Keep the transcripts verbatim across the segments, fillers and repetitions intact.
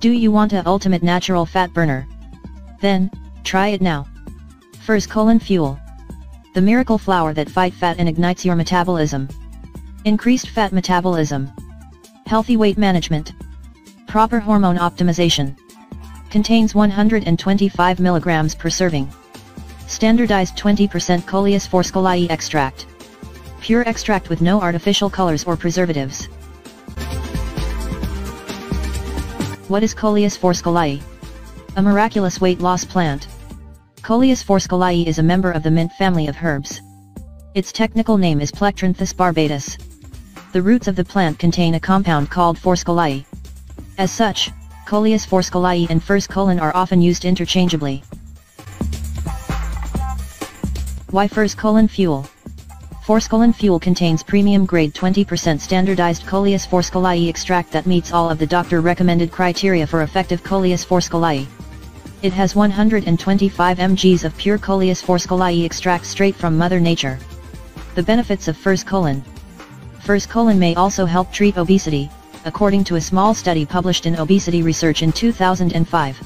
Do you want a ultimate natural fat burner? Then, try it now. Forskolin Fuel. The miracle flour that fights fat and ignites your metabolism. Increased fat metabolism. Healthy weight management. Proper hormone optimization. Contains one hundred twenty-five milligrams per serving. Standardized twenty percent Coleus Forskohlii extract. Pure extract with no artificial colors or preservatives. What is Coleus Forskohlii? A miraculous weight loss plant. Coleus Forskohlii is a member of the mint family of herbs. Its technical name is Plectranthus barbatus. The roots of the plant contain a compound called Forskohlii. As such, Coleus Forskohlii and Forskolin are often used interchangeably. Why Forskolin Fuel? Forskolin Fuel contains premium grade twenty percent standardized Coleus Forskohlii extract that meets all of the doctor recommended criteria for effective Coleus Forskohlii. It has one hundred twenty-five milligrams of pure Coleus Forskohlii extract straight from Mother Nature. The benefits of Forskolin. Forskolin may also help treat obesity, according to a small study published in Obesity Research in two thousand five.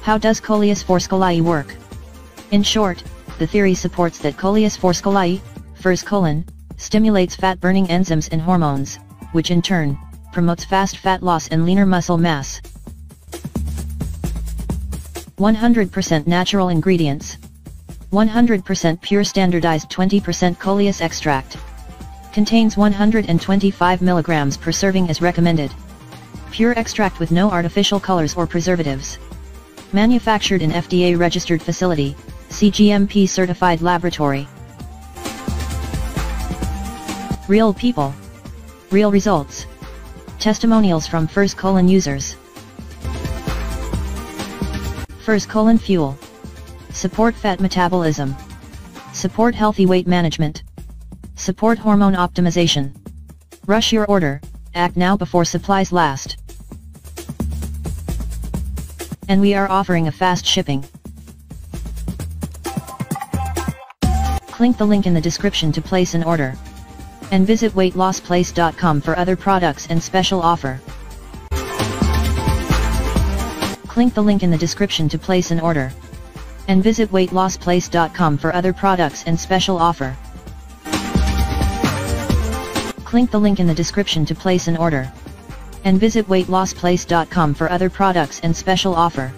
How does Coleus Forskohlii work? In short, the theory supports that Coleus Forskohlii, Forskolin, stimulates fat-burning enzymes and hormones, which in turn, promotes fast fat loss and leaner muscle mass. one hundred percent natural ingredients. one hundred percent pure standardized twenty percent Coleus extract. Contains one hundred twenty-five milligrams per serving as recommended. Pure extract with no artificial colors or preservatives. Manufactured in F D A registered facility, C G M P certified laboratory. Real people. Real results. Testimonials from Forskolin users. Forskolin Fuel. Support fat metabolism. Support healthy weight management. Support hormone optimization. Rush your order, act now before supplies last. And we are offering a fast shipping. Click the link in the description to place an order. And visit weight loss place dot com for other products and special offer. Click the link in the description to place an order. And visit weight loss place dot com for other products and special offer. Click the link in the description to place an order. And visit weight loss place dot com for other products and special offer.